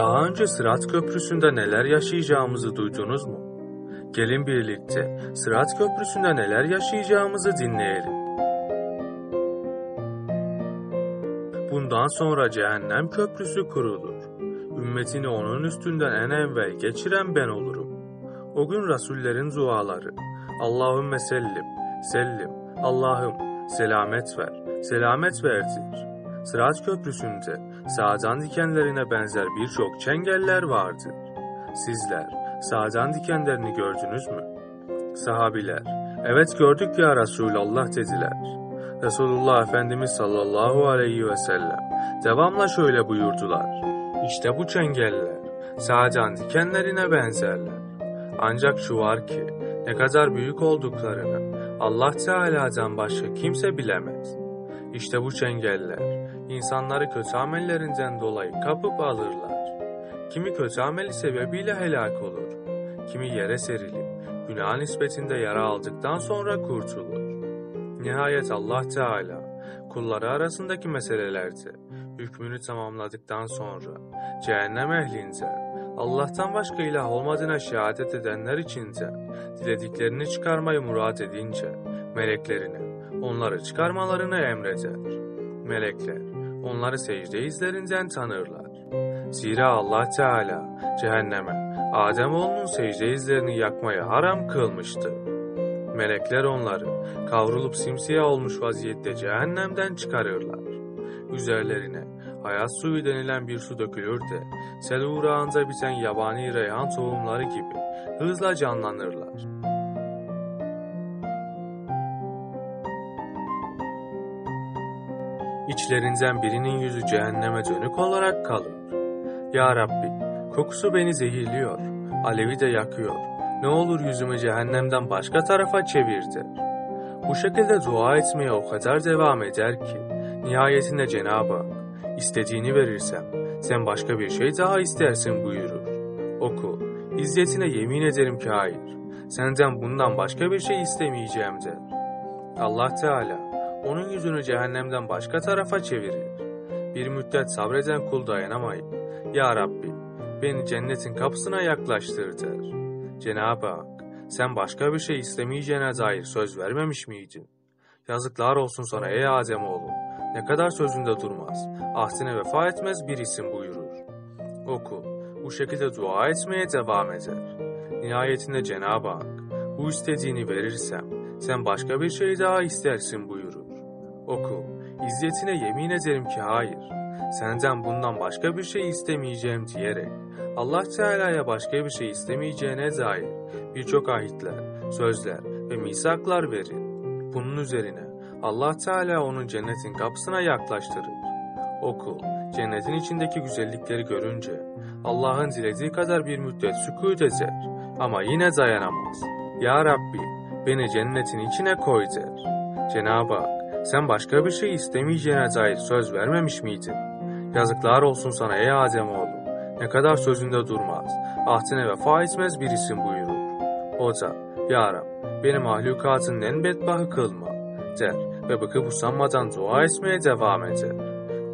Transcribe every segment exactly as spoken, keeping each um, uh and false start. Daha önce Sırat Köprüsü'nde neler yaşayacağımızı duydunuz mu? Gelin birlikte Sırat Köprüsü'nde neler yaşayacağımızı dinleyelim. Bundan sonra Cehennem Köprüsü kurulur. Ümmetini onun üstünden en evvel geçiren ben olurum. O gün rasullerin duaları, Allahümme sellim, sellim, Allah'ım selamet ver, selamet verdir. Sırat Köprüsü'nde sağdan dikenlerine benzer birçok çengeller vardır. Sizler sağdan dikenlerini gördünüz mü? Sahabiler, evet gördük ya Resulallah dediler. Resulullah Efendimiz sallallahu aleyhi ve sellem devamla şöyle buyurdular. İşte bu çengeller sağdan dikenlerine benzerler. Ancak şu var ki ne kadar büyük olduklarını Allah Teala'dan başka kimse bilemez. İşte bu çengeller insanları kötü amellerinden dolayı kapıp alırlar. Kimi kötü ameli sebebiyle helak olur. Kimi yere serilip günah nispetinde yara aldıktan sonra kurtulur. Nihayet Allah Teala kulları arasındaki meselelerde hükmünü tamamladıktan sonra cehennem ehlinden Allah'tan başka ilah olmadığına şehadet edenler için de dilediklerini çıkarmayı murat edince meleklerine onları çıkarmalarını emreder. Melekler onları secde izlerinden tanırlar. Zira Allah Teala cehenneme Ademoğlunun secde izlerini yakmayı haram kılmıştır. Melekler onları kavrulup simsiyah olmuş vaziyette cehennemden çıkarırlar. Üzerlerine hayat suyu denilen bir su dökülür de sel uğrağında biten yabani reyhan tohumları gibi hızla canlanırlar. İçlerinden birinin yüzü cehenneme dönük olarak kalır. Ya Rabbi, kokusu beni zehirliyor, alevi de yakıyor. Ne olur yüzümü cehennemden başka tarafa çevirdir. Bu şekilde dua etmeye o kadar devam eder ki, nihayetinde Cenab-ı Hak, istediğini verirsem, sen başka bir şey daha istersin buyurur. Oku, izzetine yemin ederim ki hayır, senden bundan başka bir şey istemeyeceğim der. Allah Teala, onun yüzünü cehennemden başka tarafa çevirir. Bir müddet sabreden kul dayanamayıp, Ya Rabbi, beni cennetin kapısına yaklaştır der. Cenab-ı Hak, sen başka bir şey istemeyeceğine dair söz vermemiş miydin? Yazıklar olsun sana ey Ademoğlu, ne kadar sözünde durmaz, ahdine vefa etmez bir isim buyurur. O kul, bu şekilde dua etmeye devam eder. Nihayetinde Cenab-ı Hak, bu istediğini verirsem, sen başka bir şey daha istersin buyurur. Oku, izzetine yemin ederim ki hayır, senden bundan başka bir şey istemeyeceğim diyerek, Allah Teala'ya başka bir şey istemeyeceğine dair birçok ahitler, sözler ve misaklar verir. Bunun üzerine Allah Teala onun cennetin kapısına yaklaştırır. O kul, cennetin içindeki güzellikleri görünce, Allah'ın dilediği kadar bir müddet sükût eder ama yine dayanamaz. Ya Rabbi, beni cennetin içine koy der. Cenab-ı Hak, sen başka bir şey istemeyeceğine dair söz vermemiş miydin? Yazıklar olsun sana ey Ademoğlu, ne kadar sözünde durmaz, ahdine vefa etmez birisin buyurur. O da, Ya Rab, beni mahlukatın en bedbahı kılma, der ve bıkıp usanmadan dua etmeye devam eder.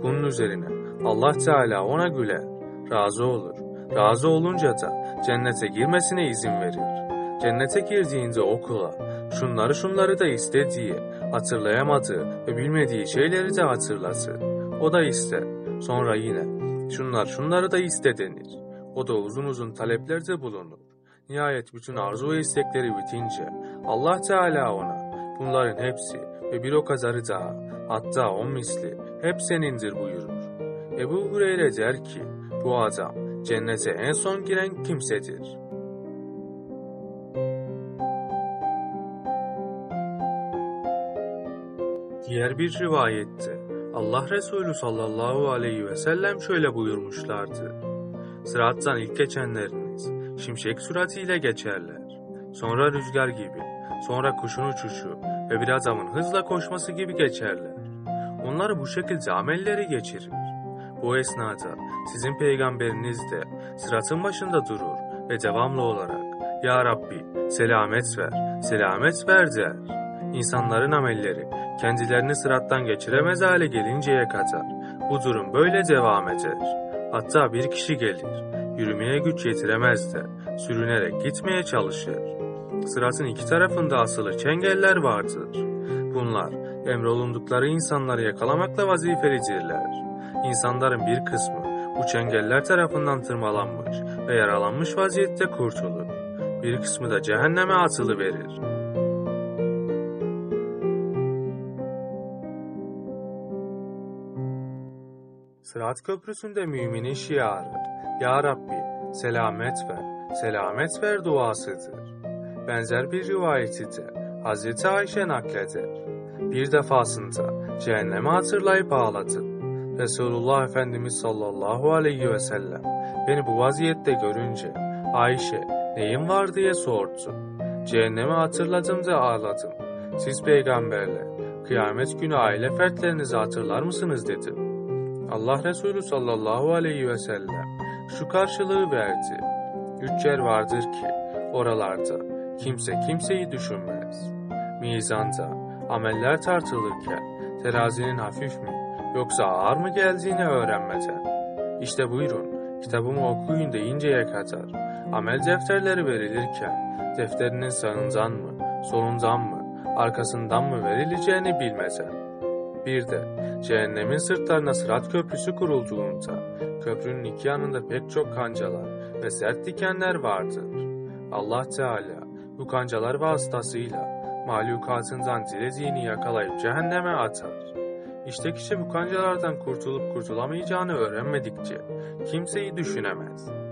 Bunun üzerine Allah Teala ona güler, razı olur. Razı olunca da cennete girmesine izin verir. Cennete girdiğinde o kula, şunları şunları da istediği, hatırlayamadığı ve bilmediği şeyleri de hatırlatır. O da ister. Sonra yine şunlar şunları da iste denir. O da uzun uzun taleplerde bulunur. Nihayet bütün arzu ve istekleri bitince Allah Teala ona bunların hepsi ve bir o kadarı daha hatta on misli hep senindir buyurur. Ebu Hureyre der ki bu adam cennete en son giren kimsedir. Diğer bir rivayette Allah Resulü sallallahu aleyhi ve sellem şöyle buyurmuşlardı. Sırattan ilk geçenleriniz şimşek süratiyle geçerler. Sonra rüzgar gibi, sonra kuşun uçuşu ve bir adamın hızla koşması gibi geçerler. Onlar bu şekilde amelleri geçirir. Bu esnada sizin peygamberiniz de sıratın başında durur ve devamlı olarak Ya Rabbi selamet ver, selamet ver der. İnsanların amelleri kendilerini sırattan geçiremez hale gelinceye kadar bu durum böyle devam eder. Hatta bir kişi gelir, yürümeye güç yetiremez de sürünerek gitmeye çalışır. Sıratın iki tarafında asılı çengeller vardır. Bunlar emrolundukları insanları yakalamakla vazifelidirler. İnsanların bir kısmı bu çengeller tarafından tırmalanmış ve yaralanmış vaziyette kurtulur. Bir kısmı da cehenneme atılıverir. Sırat Köprüsü'nde müminin şiarı, "Ya Rabbi, selamet ver, selamet ver" duasıdır. Benzer bir rivayeti de Hazreti Ayşe nakleder. Bir defasında cehenneme hatırlayıp ağladım. Resulullah Efendimiz sallallahu aleyhi ve sellem beni bu vaziyette görünce, "Ayşe, neyin var?" diye sordu. "Cehenneme hatırladım da ağladım. Siz peygamberler, kıyamet günü aile fertlerinizi hatırlar mısınız?" dedim. Allah Resulü sallallahu aleyhi ve sellem şu karşılığı verdi: "Üç yer vardır ki oralarda kimse kimseyi düşünmez. Mizanda ameller tartılırken terazinin hafif mi yoksa ağır mı geldiğini öğrenmeden. İşte buyurun, kitabımı okuyun" deyinceye kadar. Amel defterleri verilirken defterinin sağından mı, solundan mı, arkasından mı verileceğini bilmeden. Bir de cehennemin sırtlarına Sırat Köprüsü kurulduğunda köprünün iki yanında pek çok kancalar ve sert dikenler vardır. Allah Teala bu kancalar vasıtasıyla mahlukatından dilediğini yakalayıp cehenneme atar. İşte kişi bu kancalardan kurtulup kurtulamayacağını öğrenmedikçe kimseyi düşünemez.